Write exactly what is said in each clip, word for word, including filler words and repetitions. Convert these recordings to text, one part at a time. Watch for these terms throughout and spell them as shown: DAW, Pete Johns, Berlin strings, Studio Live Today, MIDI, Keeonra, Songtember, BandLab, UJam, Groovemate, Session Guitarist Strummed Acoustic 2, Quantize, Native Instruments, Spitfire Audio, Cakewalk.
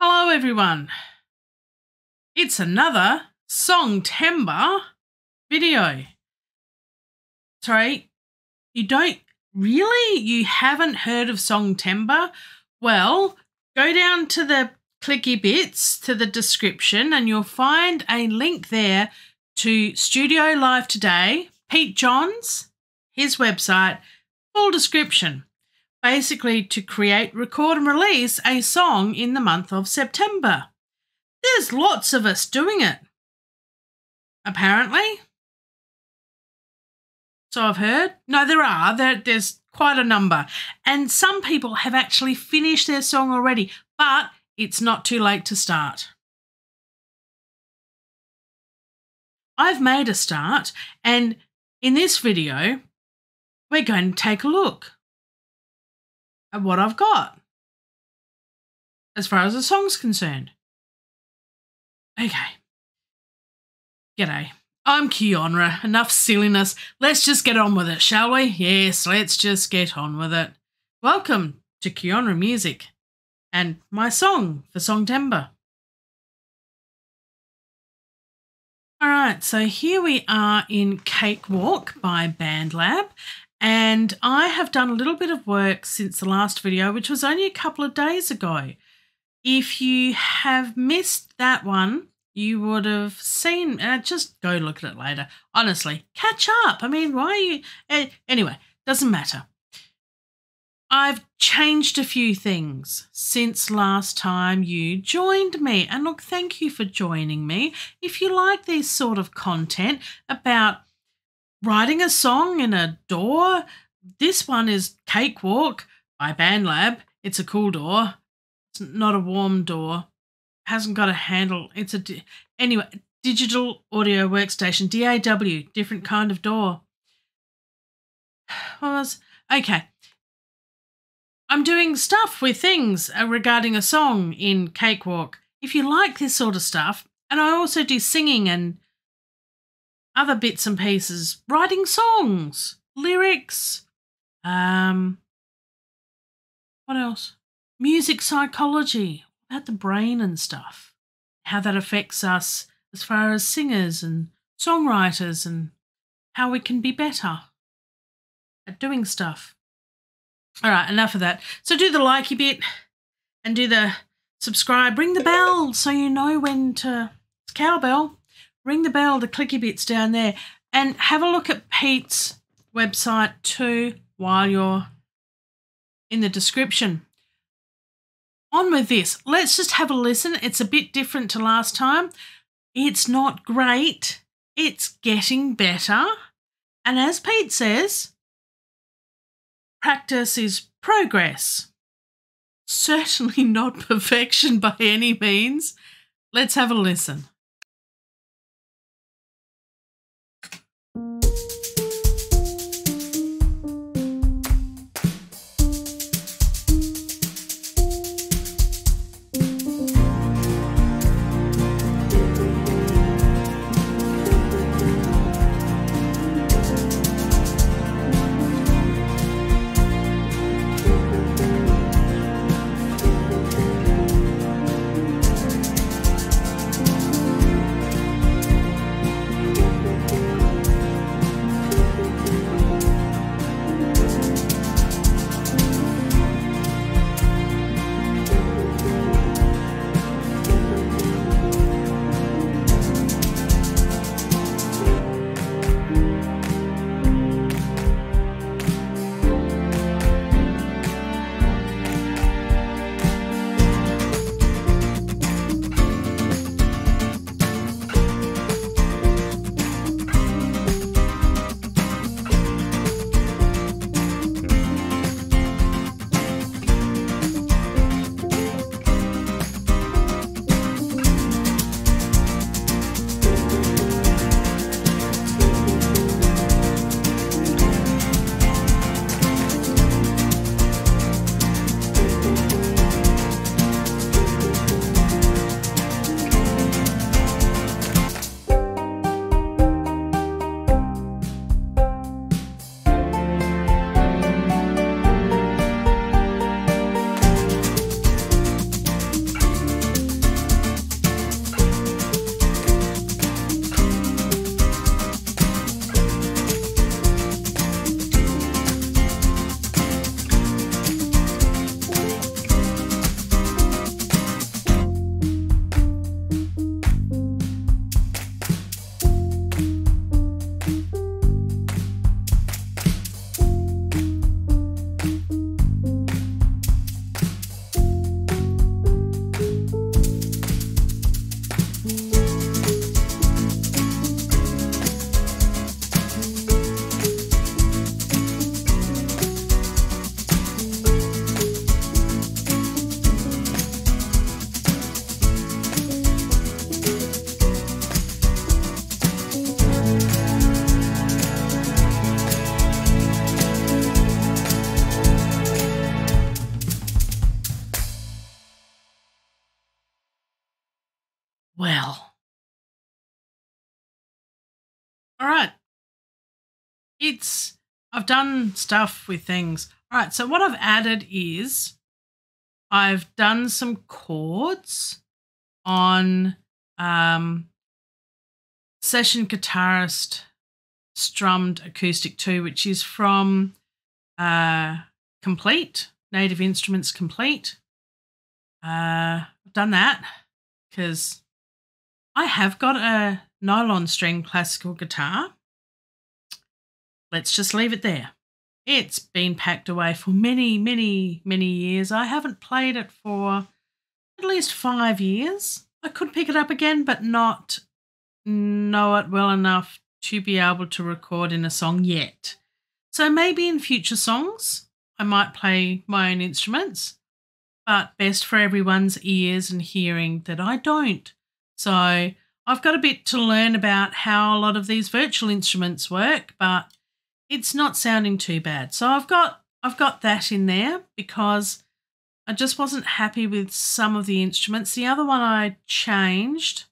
Hello everyone, it's another Songtember video. Sorry, you don't, really? You haven't heard of Songtember? Well, go down to the clicky bits, to the description, and you'll find a link there to Studio Live Today, Pete Johns, his website, full description. Basically to create, record and release a song in the month of September. There's lots of us doing it, apparently. So I've heard. No, there are. There, there's quite a number. And some people have actually finished their song already, but it's not too late to start. I've made a start, and in this video, we're going to take a look at what I've got as far as the song's concerned. Okay. G'day. I'm Keeonra. Enough silliness. Let's just get on with it, shall we? Yes, let's just get on with it. Welcome to Keeonra Music and my song for Songtember. Alright, so here we are in Cakewalk by BandLab. And I have done a little bit of work since the last video, which was only a couple of days ago. If you have missed that one, you would have seen, uh, just go look at it later. Honestly, catch up. I mean, why are you? Uh, anyway, doesn't matter. I've changed a few things since last time you joined me. And look, thank you for joining me. If you like these sort of content about writing a song in a door. This one is Cakewalk by BandLab. It's a cool door. It's not a warm door. It hasn't got a handle. It's a di anyway digital audio workstation, D A W, different kind of door. What was okay? I'm doing stuff with things regarding a song in Cakewalk. If you like this sort of stuff, and I also do singing and other bits and pieces, writing songs, lyrics, um, what else? Music psychology, about the brain and stuff, how that affects us as far as singers and songwriters and how we can be better at doing stuff. All right, enough of that. So do the likey bit and do the subscribe. Ring the bell so you know when to, it's cowbell. Ring the bell, the clicky bits down there, and have a look at Pete's website too while you're in the description. On with this. Let's just have a listen. It's a bit different to last time. It's not great. It's getting better. And as Pete says, practice is progress. Certainly not perfection by any means. Let's have a listen. Well. All right. It's, I've done stuff with things. All right, so what I've added is I've done some chords on um, Session Guitarist Strummed Acoustic two, which is from uh, Complete, Native Instruments Complete. Uh, I've done that because I have got a nylon string classical guitar. Let's just leave it there. It's been packed away for many, many, many years. I haven't played it for at least five years. I could pick it up again, but not know it well enough to be able to record in a song yet. So maybe in future songs, I might play my own instruments, but best for everyone's ears and hearing that I don't. So I've got a bit to learn about how a lot of these virtual instruments work, but it's not sounding too bad. So I've got I've got that in there because I just wasn't happy with some of the instruments. The other one I changed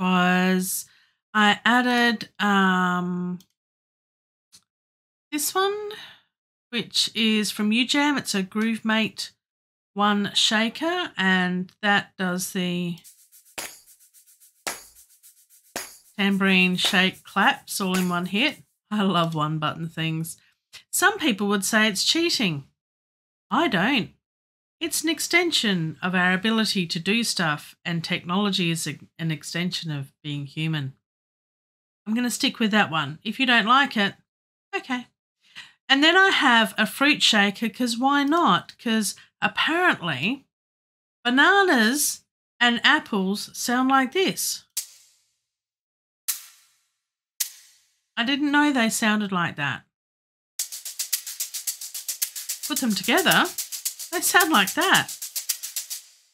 was I added um, this one, which is from UJam. It's a Groovemate one shaker, and that does the tambourine, shake, claps all in one hit. I love one button things. Some people would say it's cheating. I don't. It's an extension of our ability to do stuff, and technology is a, an extension of being human. I'm going to stick with that one. If you don't like it, okay. And then I have a fruit shaker because why not? Because apparently bananas and apples sound like this. I didn't know they sounded like that. Put them together, they sound like that.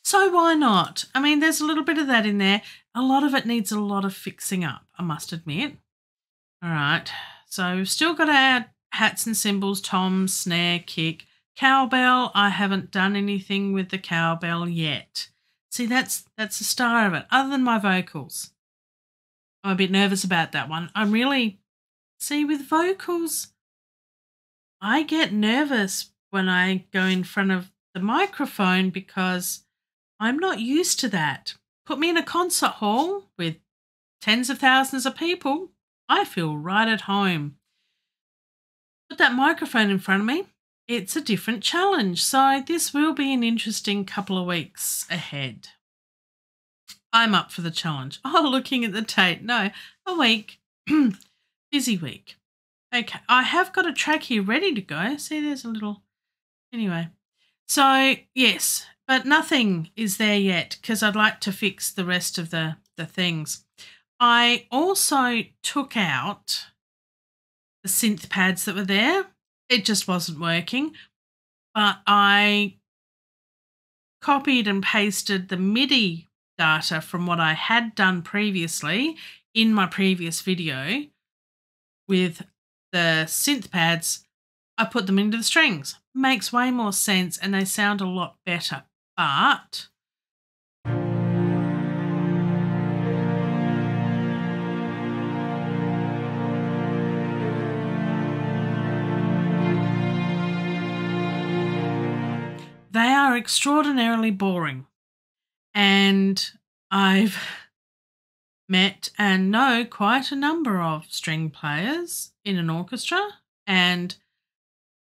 So why not? I mean, there's a little bit of that in there. A lot of it needs a lot of fixing up, I must admit. All right, so we've still got our hats and cymbals, toms, snare, kick, cowbell. I haven't done anything with the cowbell yet. See, that's that's the star of it, other than my vocals. I'm a bit nervous about that one. I'm really... See, with vocals, I get nervous when I go in front of the microphone because I'm not used to that. Put me in a concert hall with tens of thousands of people, I feel right at home. Put that microphone in front of me, it's a different challenge. So this will be an interesting couple of weeks ahead. I'm up for the challenge. Oh, looking at the tape. No, a week. Busy week. Okay, I have got a track here ready to go. See, there's a little... Anyway, so yes, but nothing is there yet because I'd like to fix the rest of the, the things. I also took out the synth pads that were there. It just wasn't working, but I copied and pasted the MIDI data from what I had done previously in my previous video with the synth pads. I put them into the strings. Makes way more sense and they sound a lot better, but they are extraordinarily boring. And I've met and know quite a number of string players in an orchestra, and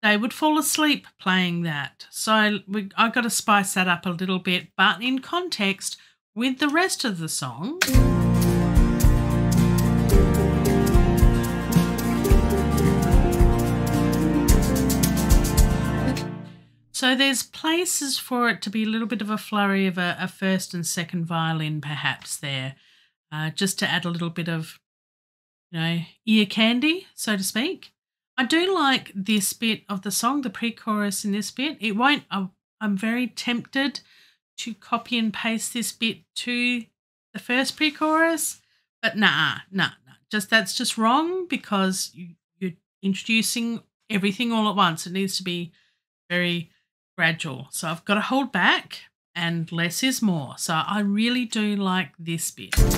they would fall asleep playing that. So we, I've got to spice that up a little bit, but in context with the rest of the song. So there's places for it to be a little bit of a flurry of a, a first and second violin perhaps there, uh, just to add a little bit of, you know, ear candy, so to speak. I do like this bit of the song, the pre-chorus in this bit. It won't, I'm, I'm very tempted to copy and paste this bit to the first pre-chorus, but nah, nah, nah. Just, that's just wrong because you, you're introducing everything all at once. It needs to be very... gradual. So I've got to hold back and less is more. So I really do like this bit. And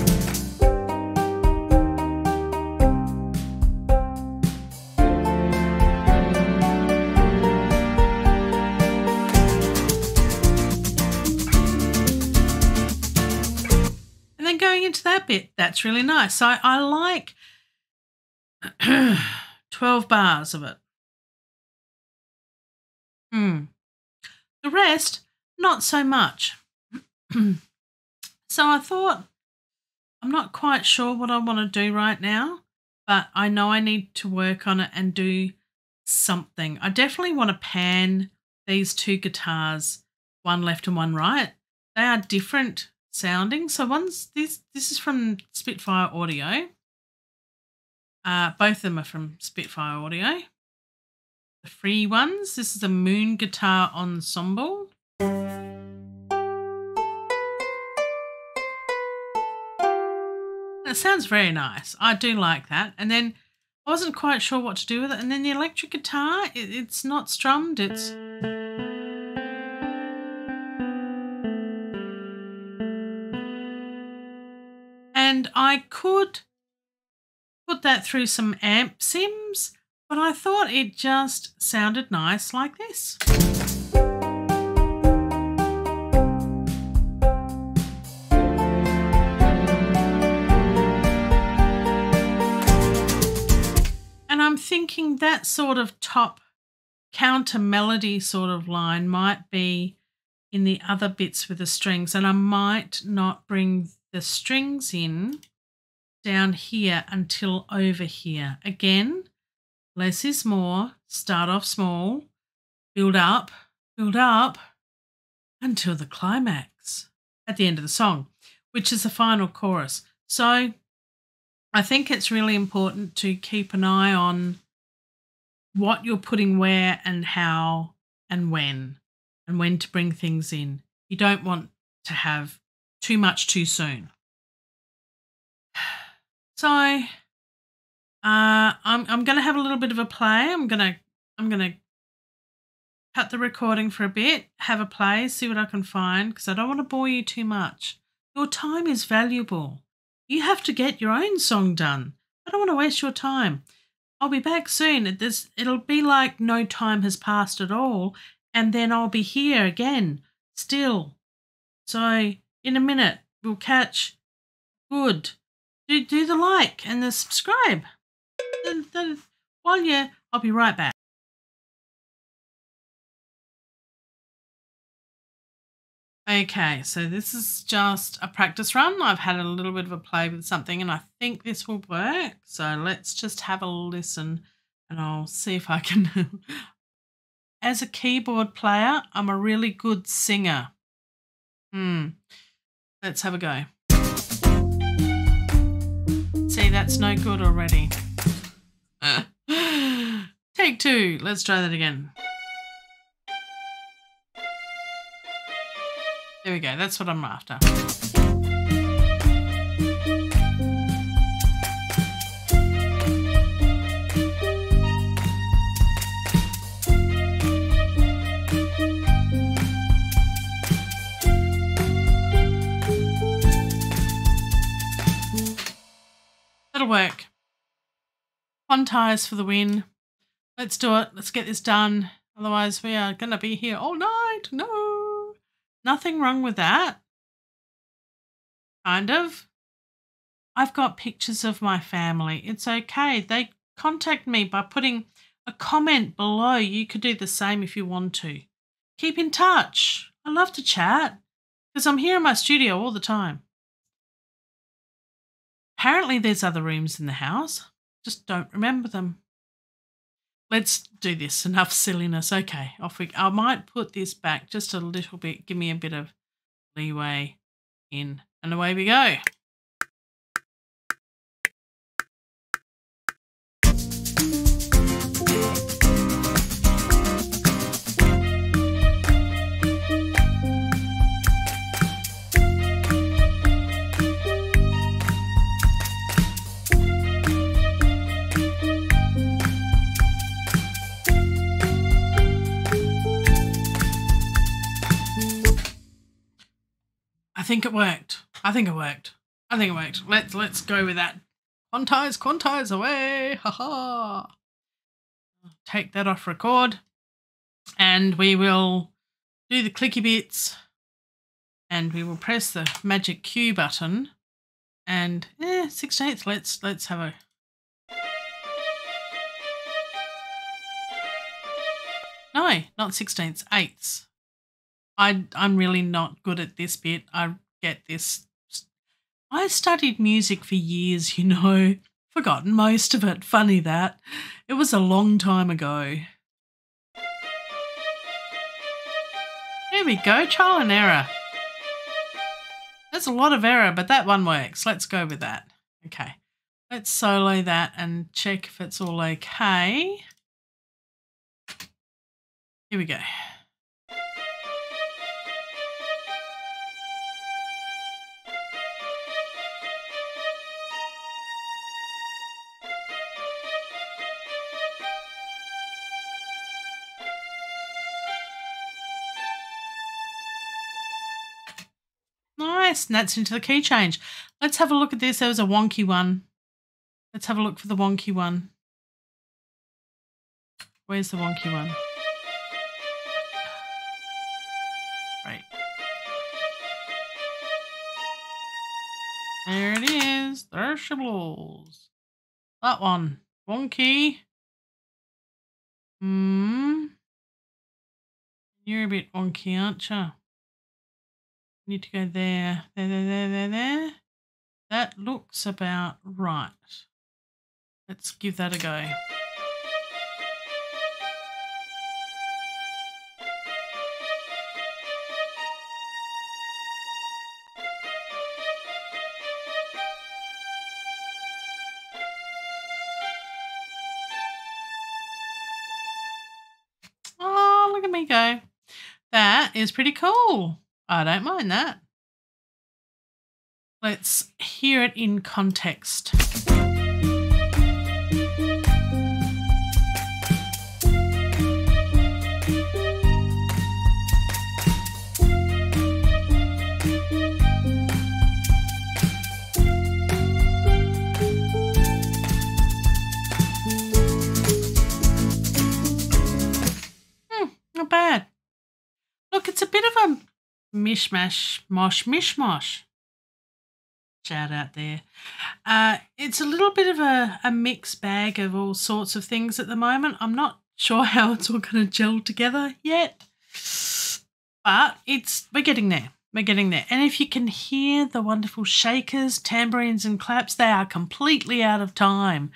then going into that bit, that's really nice. So I like twelve bars of it. Hmm. The rest, not so much. So I thought, I'm not quite sure what I want to do right now, but I know I need to work on it and do something. I definitely want to pan these two guitars, one left and one right. They are different sounding. So one's this this is from Spitfire Audio. Uh, both of them are from Spitfire Audio. The free ones. This is the Moon Guitar Ensemble. That sounds very nice. I do like that. And then I wasn't quite sure what to do with it. And then the electric guitar, it, it's not strummed. It's and I could put that through some amp sims. But I thought it just sounded nice like this. And I'm thinking that sort of top counter melody sort of line might be in the other bits with the strings, and I might not bring the strings in down here until over here. Again, less is more. Start off small, build up, build up until the climax at the end of the song, which is the final chorus. So I think it's really important to keep an eye on what you're putting where and how and when and when to bring things in. You don't want to have too much too soon. So Uh, I'm I'm gonna have a little bit of a play. I'm gonna I'm gonna cut the recording for a bit, have a play, see what I can find, because I don't want to bore you too much. Your time is valuable. You have to get your own song done. I don't want to waste your time. I'll be back soon. At this, it'll be like no time has passed at all, and then I'll be here again, still. So in a minute we'll catch. Good. Do do the like and the subscribe. Then, then, while you're, I'll be right back. Okay, so this is just a practice run. I've had a little bit of a play with something and I think this will work. So let's just have a listen and I'll see if I can. As a keyboard player, I'm a really good singer. Hmm. Let's have a go. See, that's no good already. Take two. Let's try that again. There we go. That's what I'm after. That'll work. Quantize for the win. Let's do it. Let's get this done. Otherwise we are going to be here all night. No. Nothing wrong with that. Kind of. I've got pictures of my family. It's okay. They contact me by putting a comment below. You could do the same if you want to. Keep in touch. I love to chat because I'm here in my studio all the time. Apparently there's other rooms in the house. Just don't remember them. Let's do this. Enough silliness. Okay, off we go. I might put this back just a little bit. Give me a bit of leeway in. And away we go. I think it worked. I think it worked. I think it worked. Let's let's go with that. Quantize, quantize away. Ha ha. Take that off record, and we will do the clicky bits, and we will press the magic Q button, and eh, six eighths. Let's let's have a. No, not sixteenths, eighths. I, I'm really not good at this bit. I get this. I studied music for years, you know. Forgotten most of it. Funny that. It was a long time ago. There we go. Trial and error. That's a lot of error, but that one works. Let's go with that. Okay. Let's solo that and check if it's all okay. Here we go. Nice, and that's into the key change. Let's have a look at this. There was a wonky one. Let's have a look for the wonky one. Where's the wonky one? Right. There it is. There she blows. That one. Wonky. Hmm. You're a bit wonky, aren't you? Need to go there. There, there, there, there, there. That looks about right. Let's give that a go. Go. That is pretty cool. I don't mind that. Let's hear it in context. Bad. Look, it's a bit of a mishmash, mosh, mishmash. Shout out there. Uh, it's a little bit of a, a mixed bag of all sorts of things at the moment. I'm not sure how it's all going to gel together yet, but it's we're getting there. We're getting there. And if you can hear the wonderful shakers, tambourines and claps, they are completely out of time.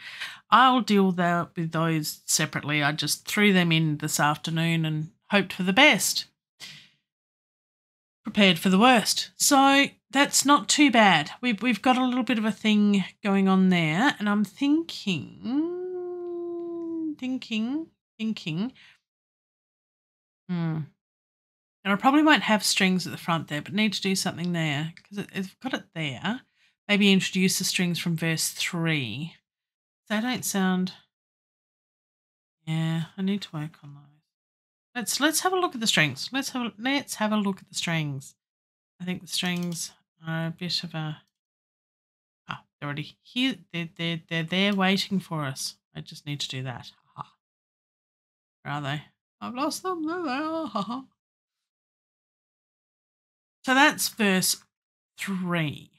I'll deal with those separately. I just threw them in this afternoon and hoped for the best, prepared for the worst. So that's not too bad. We've, we've got a little bit of a thing going on there, and I'm thinking, thinking, thinking. Hmm. And I probably won't have strings at the front there, but need to do something there because it, it's got it there. Maybe introduce the strings from verse three. They don't sound. Yeah, I need to work on those. Let's let's have a look at the strings. Let's have a, let's have a look at the strings. I think the strings are a bit of a. Ah, oh, they're already here. They're they're they're there waiting for us. I just need to do that. Ha. Where are they? I've lost them. There they are. Ha ha. So that's verse three.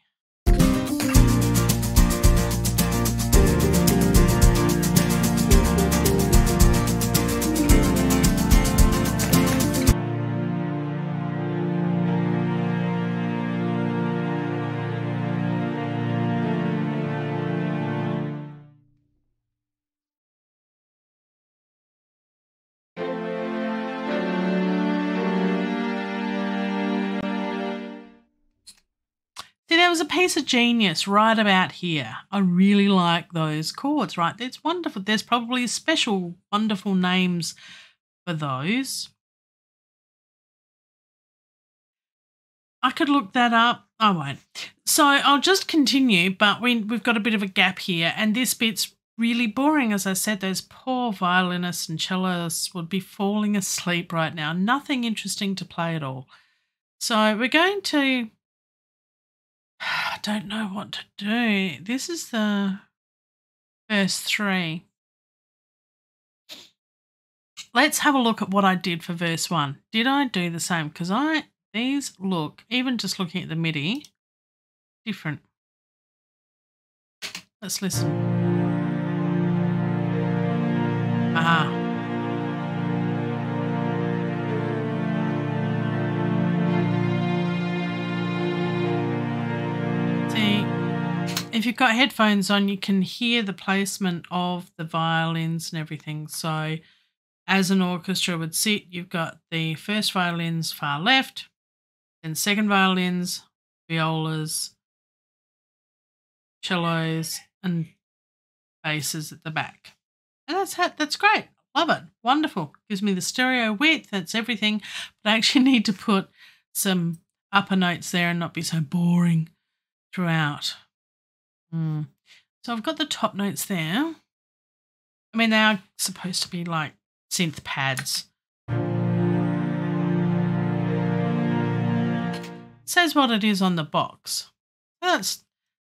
There was a piece of genius right about here. I really like those chords, right? It's wonderful. There's probably special, wonderful names for those. I could look that up. I won't. So I'll just continue, but we, we've got a bit of a gap here, and this bit's really boring. As I said, those poor violinists and cellists would be falling asleep right now. Nothing interesting to play at all. So we're going to don't know what to do. This is the first three. Let's have a look at what I did for verse one. Did I do the same? Because I these look, even just looking at the MIDI, different. Let's listen. Aha. See, if you've got headphones on, you can hear the placement of the violins and everything. So as an orchestra would sit, you've got the first violins far left, then second violins, violas, cellos, and basses at the back. And that's that's great. Love it. Wonderful. Gives me the stereo width. That's everything. But I actually need to put some upper notes there and not be so boring throughout. Mm. So I've got the top notes there. I mean, they are supposed to be like synth pads. It says what it is on the box. That's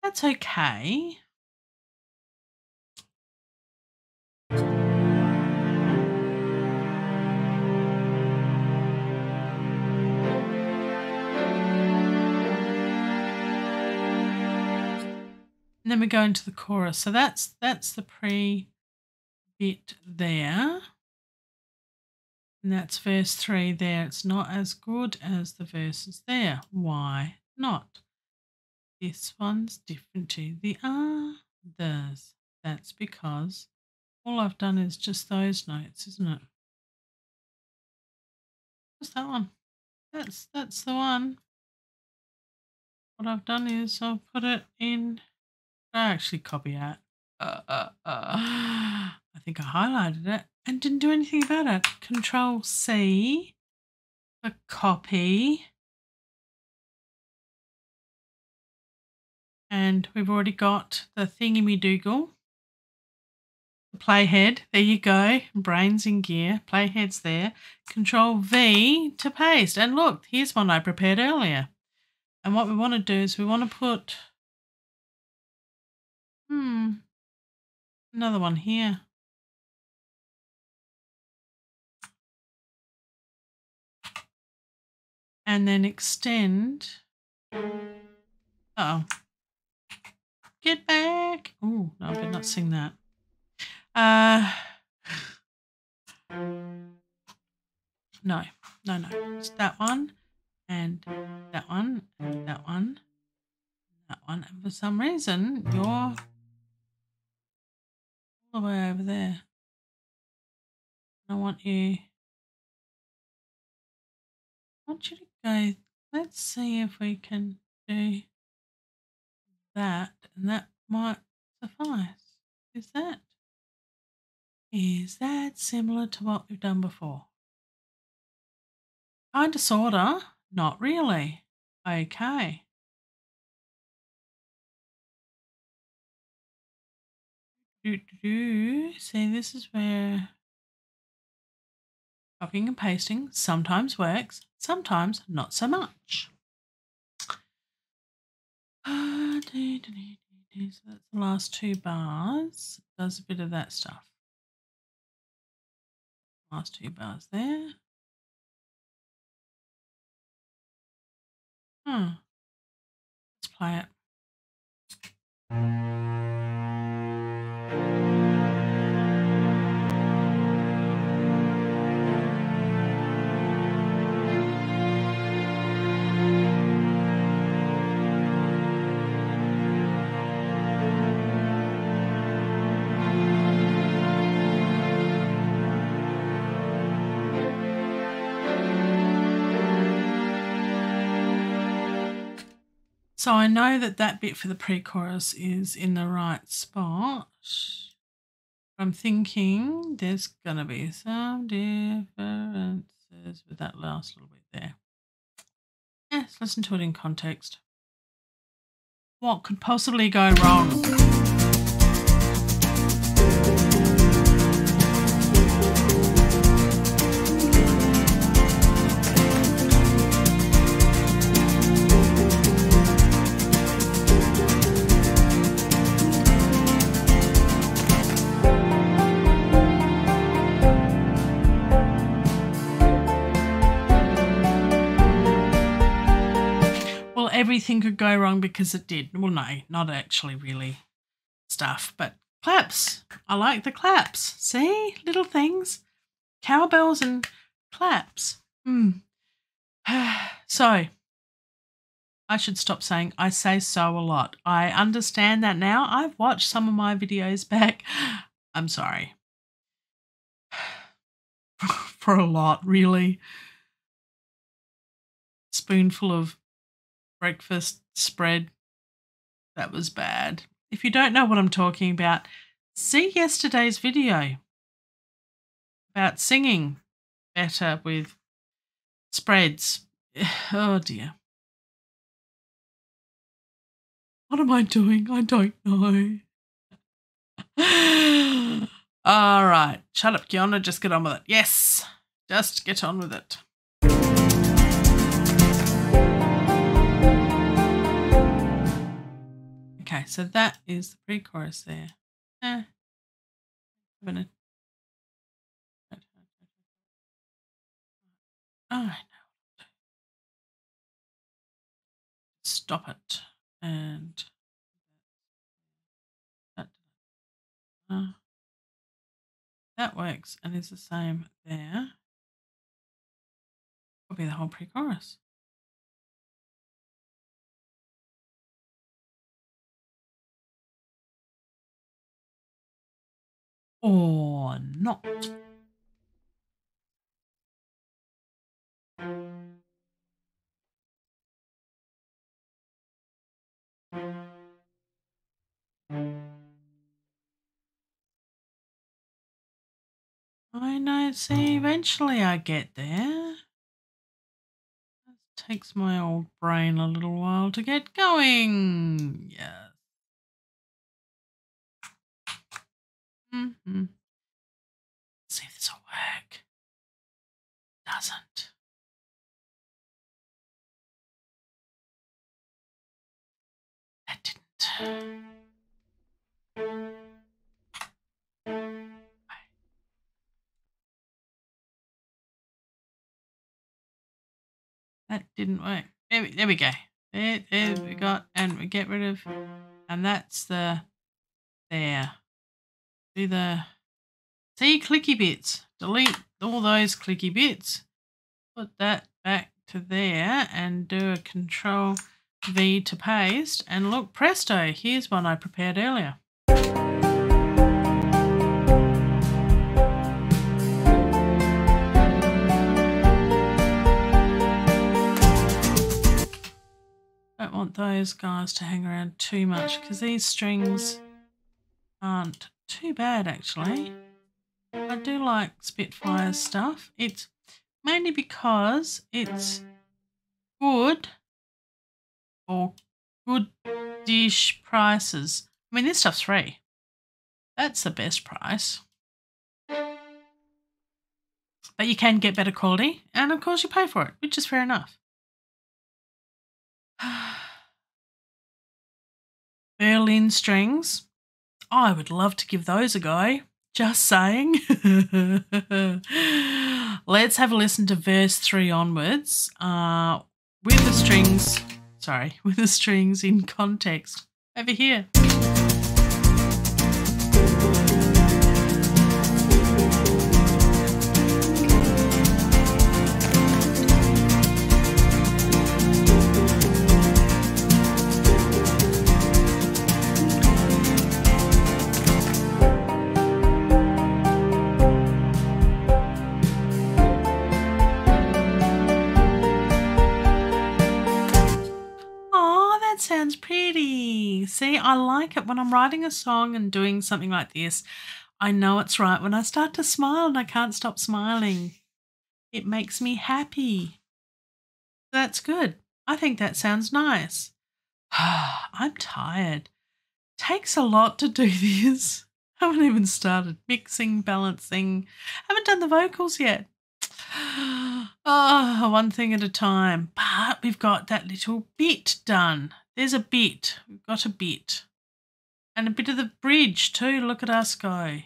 that's okay. And then we go into the chorus. So that's that's the pre bit there. And that's verse three there. It's not as good as the verses there. Why not? This one's different to the others. That's because all I've done is just those notes, isn't it? Just that one. That's that's the one. What I've done is I've put it in. I actually copy that. Uh, uh, uh. I think I highlighted it and didn't do anything about it. Control C for copy. And we've already got the thingy-me-doogle, the playhead. There you go. Brains in gear. Playhead's there. Control V to paste. And look, here's one I prepared earlier. And what we want to do is we want to put Hmm, another one here. And then extend. Uh-oh. Get back. Oh, no, I better not sing that. Uh, no, no, no. It's that one and that one and that one. That one. And for some reason, you're all the way over there. I want you. I want you to go. Let's see if we can do that, and that might suffice. Is that? Is that similar to what we've done before? Kind of, sorta. Not really. Okay. Do, do, do. See, this is where copying and pasting sometimes works, sometimes not so much. Uh, do, do, do, do, do. So that's the last two bars. It does a bit of that stuff. Last two bars there. Hmm. Let's play it. So I know that that bit for the pre-chorus is in the right spot. I'm thinking there's going to be some differences with that last little bit there. Yeah, let's listen to it in context. What could possibly go wrong? everything could go wrong because it did. Well, no, not actually really stuff, but claps. I like the claps. See? Little things. Cowbells and claps. Mm. So, I should stop saying I say so a lot. I understand that now. I've watched some of my videos back. I'm sorry. For a lot, really. Spoonful of breakfast spread. That was bad. If you don't know what I'm talking about, see yesterday's video about singing better with spreads. Oh dear. What am I doing? I don't know. All right. Shut up, Keeonra. Just get on with it. Yes. Just get on with it. Okay, so that is the pre-chorus there. Eh. All right. Stop it. And that, uh, that works and is the same there. Will be the whole pre-chorus. Or not. I know, see, eventually I get there. It takes my old brain a little while to get going. Yeah. Mm-hmm. See if this will work. Doesn't. That didn't. That didn't work. There we, there we go. There, there we got, and we get rid of, and that's the there. Do the, see, clicky bits. Delete all those clicky bits. Put that back to there and do a control V to paste. And look, presto, here's one I prepared earlier. Don't want those guys to hang around too much because these strings aren't too bad actually. I do like Spitfire stuff. It's mainly because it's good or good-ish prices. I mean, this stuff's free. That's the best price. But you can get better quality and of course you pay for it, which is fair enough. Berlin strings. I would love to give those a go. Just saying. Let's have a listen to verse three onwards uh, with the strings, sorry, with the strings in context over here. Sounds pretty. See, I like it when I'm writing a song and doing something like this. I know it's right when I start to smile and I can't stop smiling. It makes me happy. That's good. I think that sounds nice. I'm tired. Takes a lot to do this. I haven't even started mixing, balancing. Haven't done the vocals yet. Oh, one thing at a time. But we've got that little bit done. There's a bit. We've got a bit. And a bit of the bridge too. Look at us go.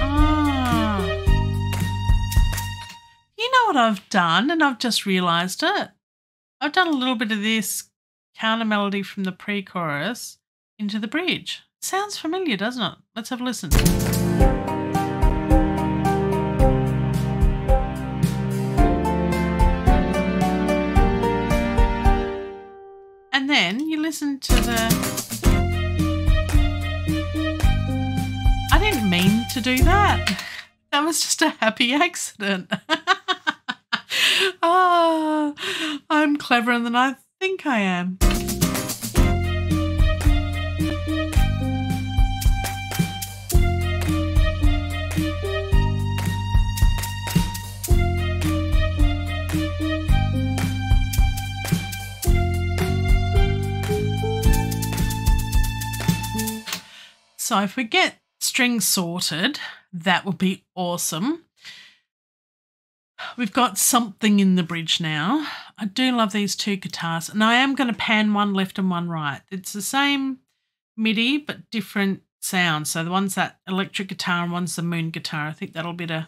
Ah. what I've done, and I've just realised it. I've done a little bit of this counter melody from the pre-chorus into the bridge. Sounds familiar, doesn't it? Let's have a listen. And then you listen to the... I didn't mean to do that. That was just a happy accident. Oh, I'm cleverer than I think I am. So if we get strings sorted, that would be awesome. We've got something in the bridge now. I do love these two guitars, and I am going to pan one left and one right. It's the same MIDI but different sounds. So the one's that electric guitar and one's the moon guitar. I think that'll bit of,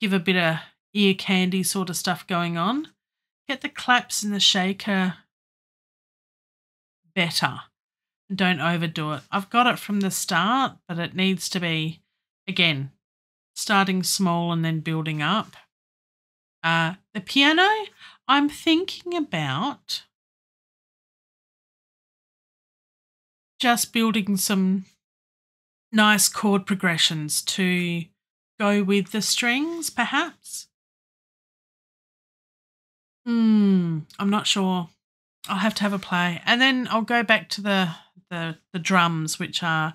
give a bit of ear candy sort of stuff going on. Get the claps and the shaker better. Don't overdo it. I've got it from the start, but it needs to be, again, starting small and then building up. Uh, the piano, I'm thinking about just building some nice chord progressions to go with the strings, perhaps. Hmm, I'm not sure. I'll have to have a play. And then I'll go back to the, the, the drums, which are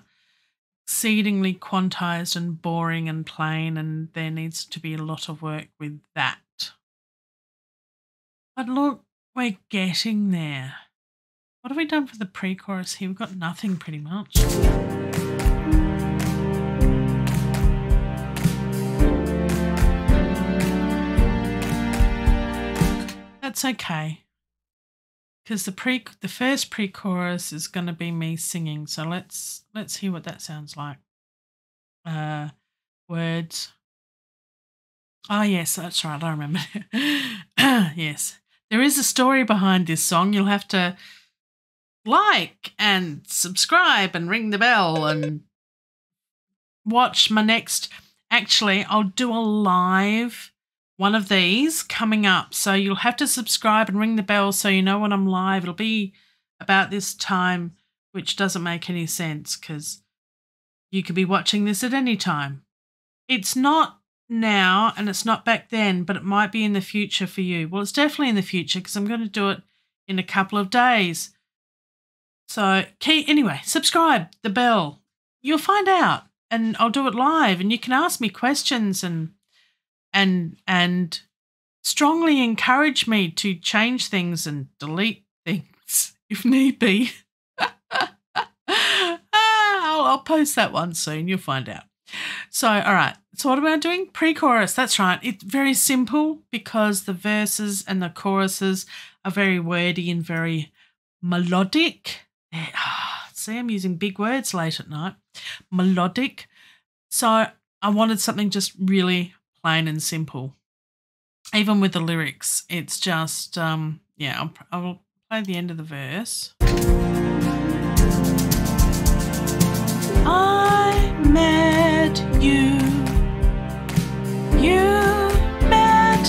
exceedingly quantized and boring and plain, and there needs to be a lot of work with that. But look, we're getting there. What have we done for the pre-chorus here? We've got nothing pretty much. That's okay, because the pre the first pre-chorus is going to be me singing. So let's let's hear what that sounds like. Uh, words. Oh yes, that's right. I remember. Yes. There is a story behind this song. You'll have to like and subscribe and ring the bell and watch my next. Actually, I'll do a live one of these coming up. So you'll have to subscribe and ring the bell so you know when I'm live. It'll be about this time, which doesn't make any sense because you could be watching this at any time. It's not now and it's not back then, but it might be in the future for you. Well, it's definitely in the future because I'm going to do it in a couple of days. So key, anyway, subscribe, the bell. You'll find out, and I'll do it live, and you can ask me questions and and and strongly encourage me to change things and delete things if need be. I'll, I'll post that one soon. You'll find out. So, all right. So what am I doing? Pre-chorus, that's right. It's very simple because the verses and the choruses are very wordy and very melodic. See, I'm using big words late at night. Melodic. So I wanted something just really plain and simple. Even with the lyrics, it's just, um, yeah, I'll, I'll play the end of the verse. I met you. You met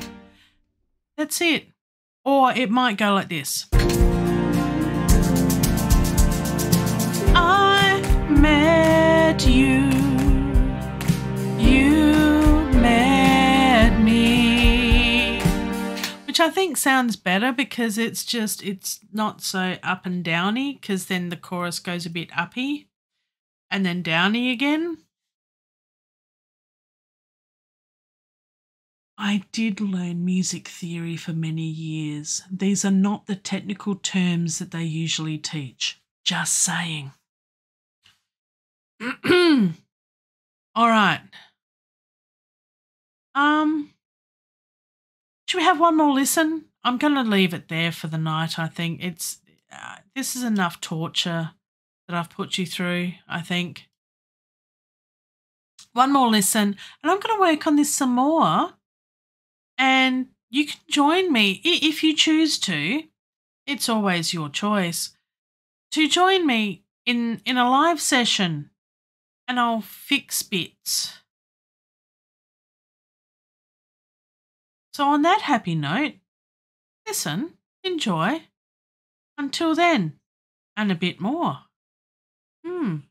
me. That's it. Or it might go like this. I met you. You met me. Which I think sounds better because it's just, it's not so up and downy, because then the chorus goes a bit uppy and then downy again. I did learn music theory for many years. These are not the technical terms that they usually teach. Just saying. All right. Um, should we have one more listen? I'm going to leave it there for the night, I think. It's uh, this is enough torture that I've put you through, I think. one more listen, and I'm going to work on this some more. And you can join me if you choose to. It's always your choice to join me in, in a live session, and I'll fix bits. So on that happy note, listen, enjoy. Until then, and a bit more. Hmm.